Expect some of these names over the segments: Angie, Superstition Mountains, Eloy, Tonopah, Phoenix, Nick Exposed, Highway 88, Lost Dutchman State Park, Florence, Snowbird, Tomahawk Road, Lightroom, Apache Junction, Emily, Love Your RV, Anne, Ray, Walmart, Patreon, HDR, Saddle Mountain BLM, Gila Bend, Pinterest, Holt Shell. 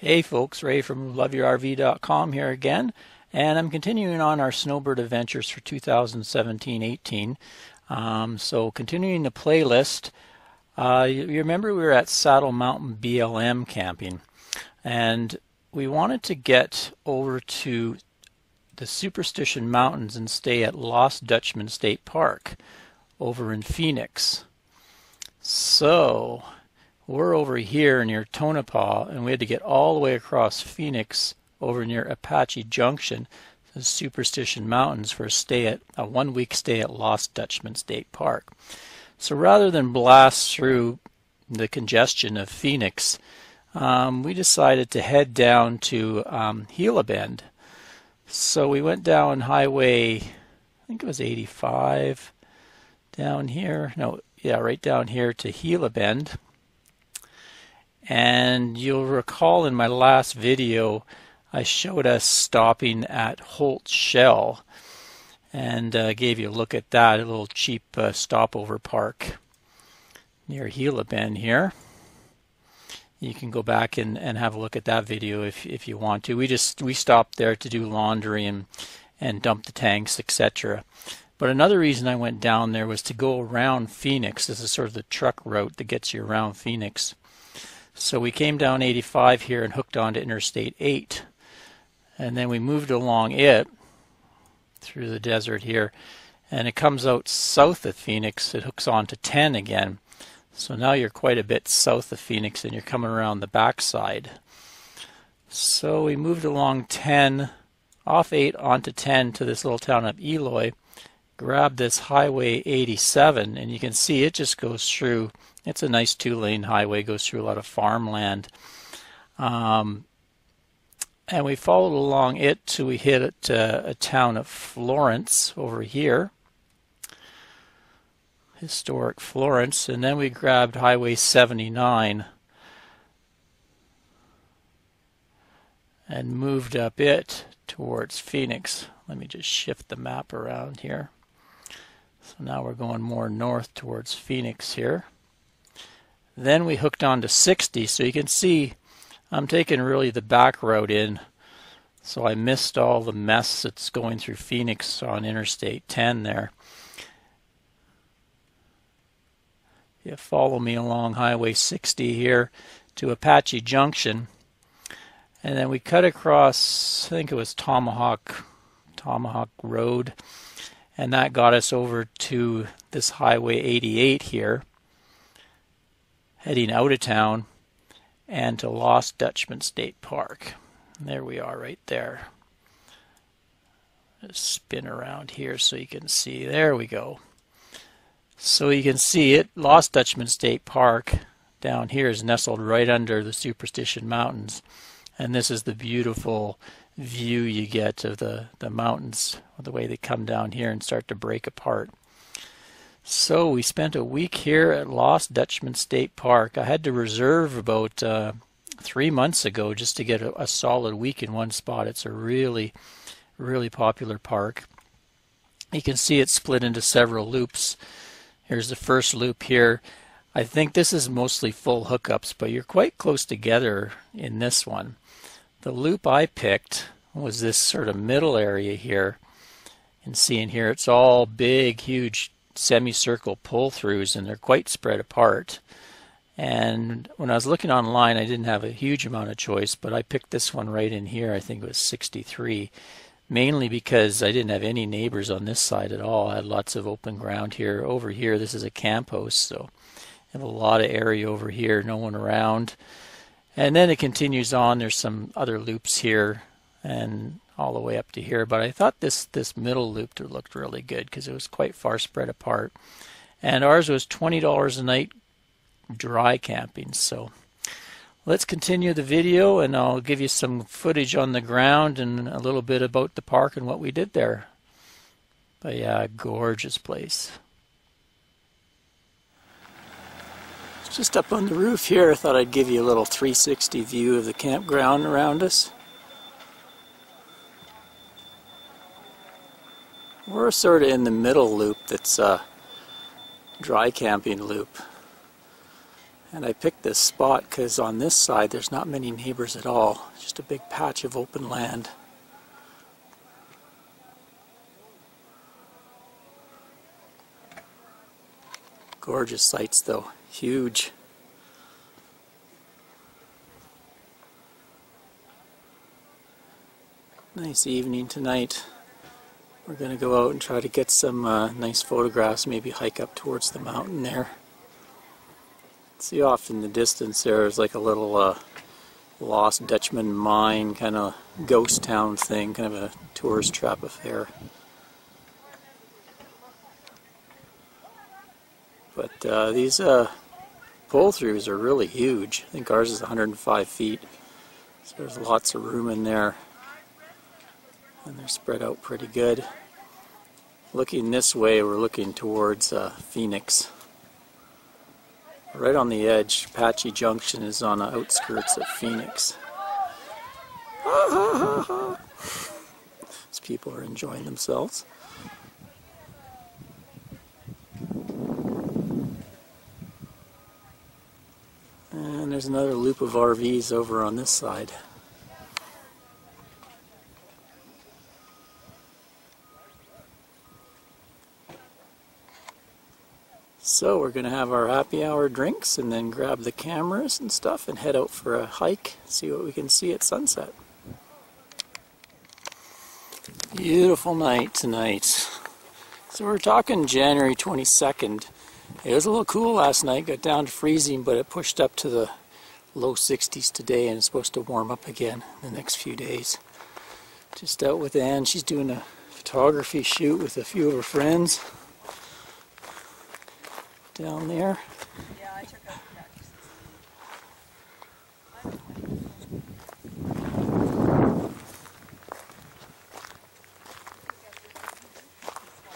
Hey folks, Ray from loveyourrv.com here again, and I'm continuing on our snowbird adventures for 2017-18. So continuing the playlist, you remember we were at Saddle Mountain BLM camping, and we wanted to get over to the Superstition Mountains and stay at Lost Dutchman State Park over in Phoenix. So we're over here near Tonopah, and we had to get all the way across Phoenix over near Apache Junction, the Superstition Mountains, for a stay at a one-week stay at Lost Dutchman State Park. So rather than blast through the congestion of Phoenix, we decided to head down to Gila Bend. So we went down Highway, I think it was 85, down here. No, yeah, right down here to Gila Bend. And you'll recall in my last video I showed us stopping at Holt Shell and gave you a look at that, a little cheap stopover park near Gila Bend here. You can go back and have a look at that video if you want to. We stopped there to do laundry and dump the tanks, etc. But another reason I went down there was to go around Phoenix. This is sort of the truck route that gets you around Phoenix. So we came down 85 here and hooked onto Interstate 8, and then we moved along it through the desert here, and it comes out south of Phoenix. It hooks onto 10 again, so now you're quite a bit south of Phoenix and you're coming around the backside. So we moved along 10, off 8 onto 10 to this little town of Eloy, grabbed this Highway 87, and you can see it just goes through. It's a nice two-lane highway, goes through a lot of farmland. And we followed along it till we hit a town of Florence over here, historic Florence, and then we grabbed Highway 79 and moved up it towards Phoenix. Let me just shift the map around here. So now we're going more north towards Phoenix here. Then we hooked on to 60, so you can see I'm taking really the back road in, so I missed all the mess that's going through Phoenix on Interstate 10 there. You follow me along Highway 60 here to Apache Junction, and then we cut across, I think it was Tomahawk Road, and that got us over to this Highway 88 here, heading out of town and to Lost Dutchman State Park. And there we are right there. Let's spin around here so you can see. There we go. So you can see it. Lost Dutchman State Park down here is nestled right under the Superstition Mountains. And this is the beautiful view you get of the mountains, the way they come down here and start to break apart. So we spent a week here at Lost Dutchman State Park. I had to reserve about 3 months ago just to get a solid week in one spot. It's a really, really popular park. You can see it's split into several loops. Here's the first loop here. I think this is mostly full hookups, but you're quite close together in this one. The loop I picked was this sort of middle area here. And seeing here, it's all big, huge semicircle pull-throughs, and they're quite spread apart. And when I was looking online, I didn't have a huge amount of choice, but I picked this one right in here. I think it was 63, mainly because I didn't have any neighbors on this side at all. I had lots of open ground here. Over here, this is a camp host, so I have a lot of area over here, no one around. And then it continues on. There's some other loops here and all the way up to here, but I thought this middle loop looked really good because it was quite far spread apart, and ours was $20 a night dry camping. So let's continue the video, and I'll give you some footage on the ground and a little bit about the park and what we did there. But yeah, gorgeous place. Just up on the roof here, I thought I'd give you a little 360 view of the campground around us. We're sort of in the middle loop that's a dry camping loop. And I picked this spot because on this side there's not many neighbors at all, just a big patch of open land. Gorgeous sights though, huge. Nice evening tonight. We're going to go out and try to get some nice photographs, maybe hike up towards the mountain there. See off in the distance there is like a little Lost Dutchman mine, kind of ghost town thing, kind of a tourist trap affair. But these pull-throughs are really huge. I think ours is 105 feet, so there's lots of room in there. And they're spread out pretty good. Looking this way, we're looking towards Phoenix. Right on the edge, Apache Junction is on the outskirts of Phoenix. These people are enjoying themselves. And there's another loop of RVs over on this side. So we're going to have our happy hour drinks and then grab the cameras and stuff and head out for a hike, see what we can see at sunset. Beautiful night tonight. So we're talking January 22nd. It was a little cool last night, got down to freezing, but it pushed up to the low 60s today and it's supposed to warm up again in the next few days. Just out with Anne, she's doing a photography shoot with a few of her friends down there. Yeah, I took out the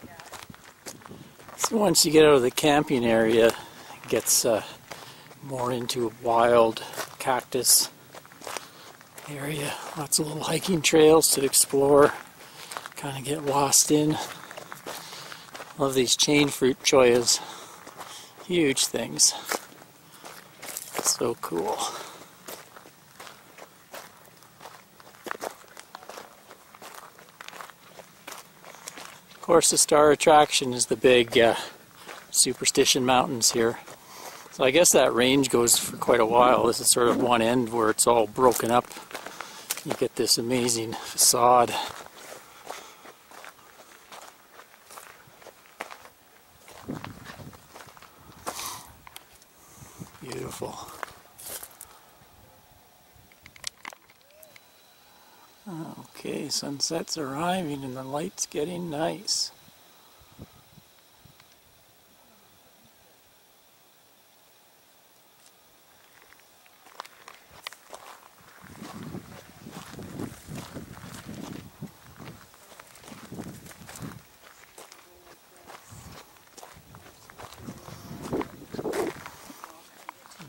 taxes. So once you get out of the camping area, it gets more into a wild cactus area. Lots of little hiking trails to explore, kind of get lost in. Love these chain fruit choyas. Huge things. So cool. Of course, the star attraction is the big Superstition Mountains here. So I guess that range goes for quite a while. This is sort of one end where it's all broken up. You get this amazing facade. Beautiful. Okay, sunset's arriving and the light's getting nice.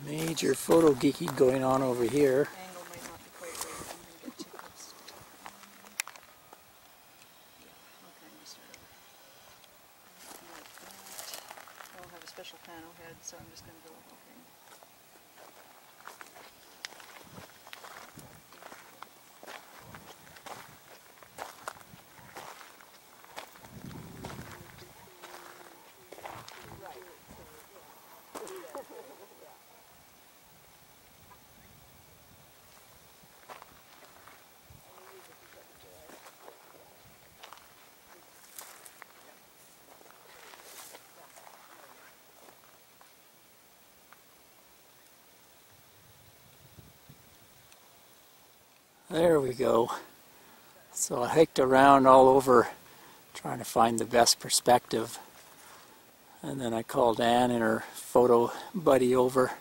Major photo geeky going on over here. I don't have a special panel head, so I'm just going to go there we go. So I hiked around all over trying to find the best perspective, and then I called Anne and her photo buddy over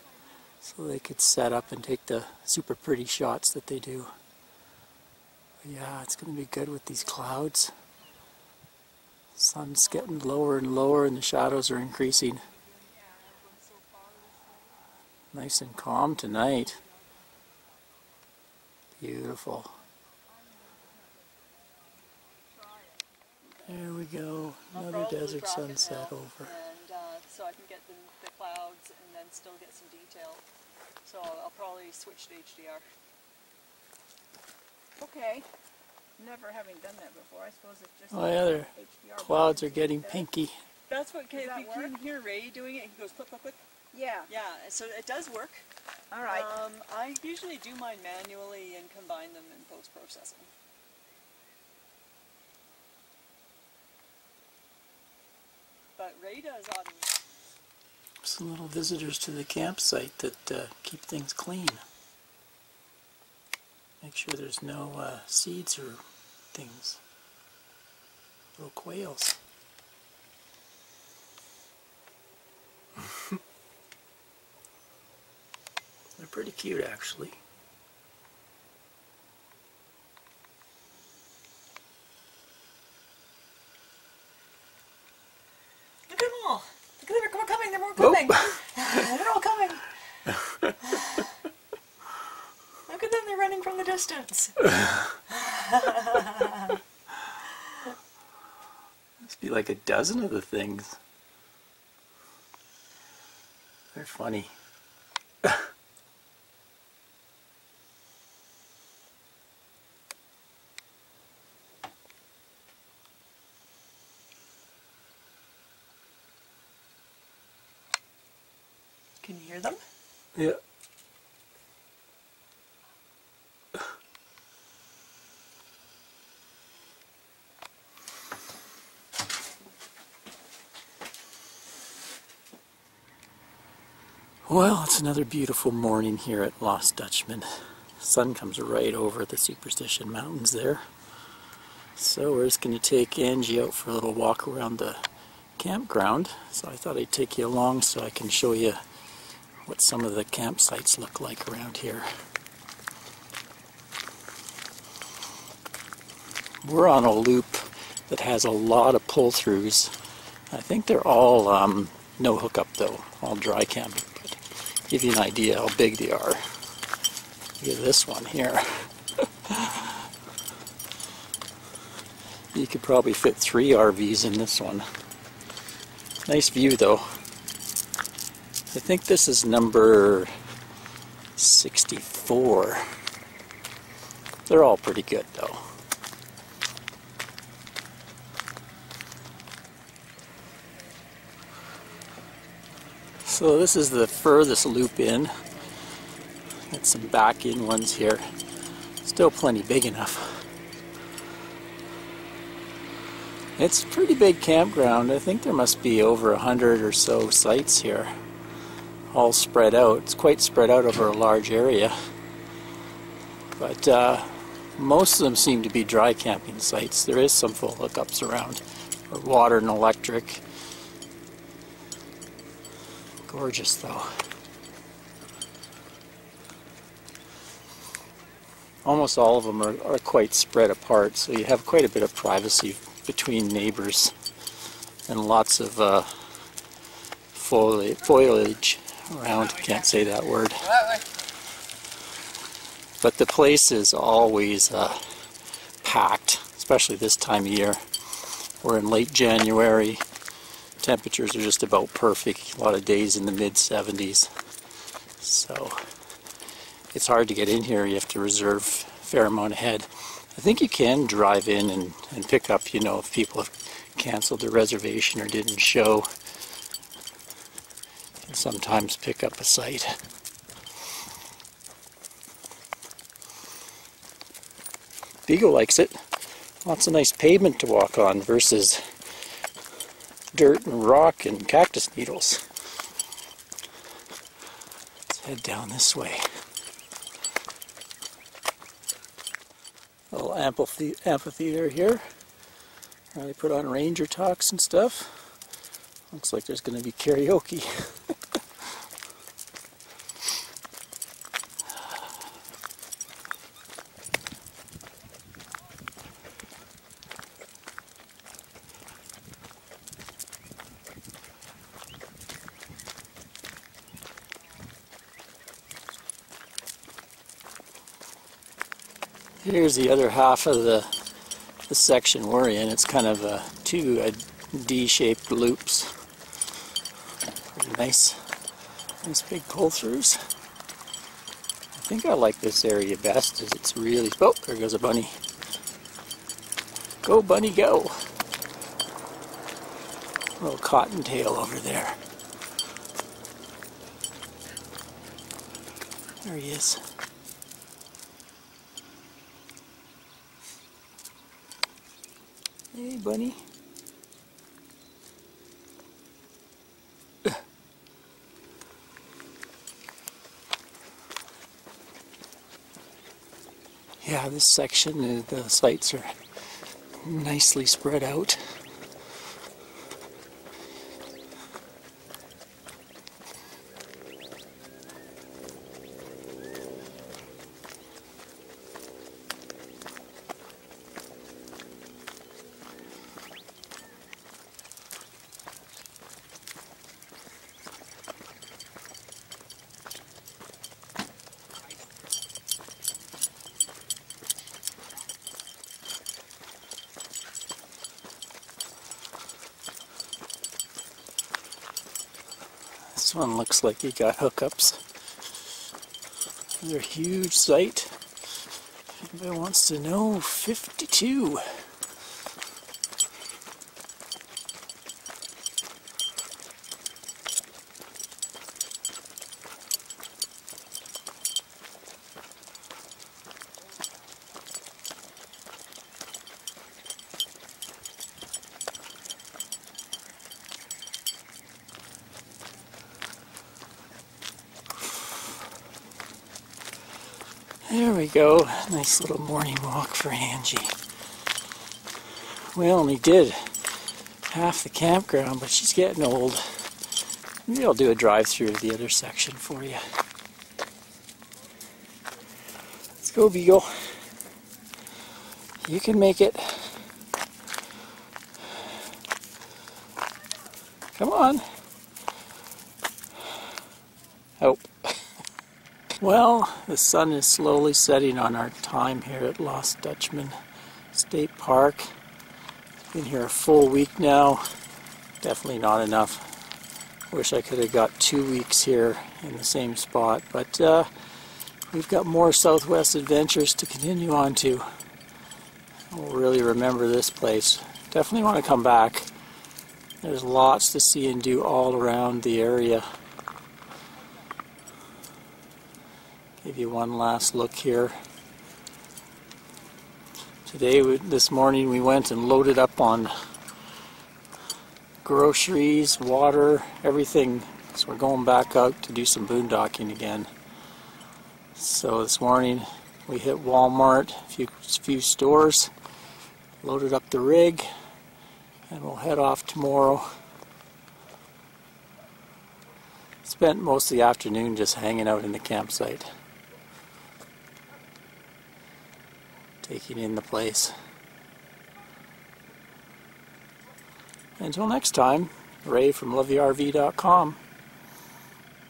so they could set up and take the super pretty shots that they do. But yeah, it's going to be good with these clouds. The sun's getting lower and lower and the shadows are increasing. Nice and calm tonight. Beautiful. There we go. Another desert sunset over. so I can get the clouds and then still get some detail. So I'll probably switch to HDR. Okay. Never having done that before, I suppose it's just... My other clouds are getting pinky. That's what came. If you can hear Ray doing it, he goes clip, clip, clip. Yeah. Yeah, so it does work. All right. I usually do mine manually and combine them in post-processing. But Ray does automate. Some little visitors to the campsite that keep things clean. Make sure there's no seeds or things. Little quails. They're pretty cute, actually. Look at them all. Look at them. They're coming. They're more coming. They're all coming. Look at them. They're running from the distance. Must be like a dozen of the things. They're funny. Can you hear them? Yeah. Well, it's another beautiful morning here at Lost Dutchman. The sun comes right over the Superstition Mountains there. So we're just going to take Angie out for a little walk around the campground. So I thought I'd take you along so I can show you what some of the campsites look like around here. We're on a loop that has a lot of pull-throughs. I think they're all no hookup though, all dry camping. But give you an idea how big they are. Look at this one here. You could probably fit 3 RVs in this one. Nice view though. I think this is number 64. They're all pretty good though. So this is the furthest loop in. Got some back in ones here. Still plenty big enough. It's a pretty big campground. I think there must be over 100 or so sites here. All spread out. It's quite spread out over a large area, but most of them seem to be dry camping sites. There is some full hookups around, or water and electric. Gorgeous though. Almost all of them are quite spread apart, so you have quite a bit of privacy between neighbors and lots of foliage around. Can't say that word. But the place is always packed, especially this time of year. We're in late January. Temperatures are just about perfect. A lot of days in the mid-70s. So it's hard to get in here. You have to reserve a fair amount ahead. I think you can drive in and pick up, you know, if people have canceled their reservation or didn't show. And sometimes pick up a site. Beagle likes it. Lots of nice pavement to walk on versus dirt and rock and cactus needles. Let's head down this way. A little amphitheater here. They put on ranger talks and stuff. Looks like there's going to be karaoke. Here's the other half of the section we're in. It's kind of two D-shaped loops. Nice big pull-throughs. I think I like this area best as it's really... Oh, there goes a bunny. Go, bunny, go. A little cottontail over there. There he is. Hey, bunny. Yeah, this section, the sites are nicely spread out. This one looks like he got hookups. Another huge site. Everybody wants to know 52. There we go, nice little morning walk for Angie. We only did half the campground, but she's getting old. Maybe I'll do a drive-through of the other section for you. Let's go, Beagle. You can make it. Come on. Oh. Well, the sun is slowly setting on our time here at Lost Dutchman State Park. Been here a full week now. Definitely not enough. Wish I could have got 2 weeks here in the same spot, but we've got more Southwest adventures to continue on to. I'll really remember this place. Definitely want to come back. There's lots to see and do all around the area. Give you one last look here. Today, this morning, we went and loaded up on groceries, water, everything. So we're going back out to do some boondocking again. So this morning, we hit Walmart, a few stores, loaded up the rig, and we'll head off tomorrow. Spent most of the afternoon just hanging out in the campsite, taking in the place. Until next time, Ray from loveyourrv.com.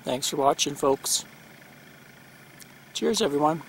Thanks for watching, folks. Cheers, everyone.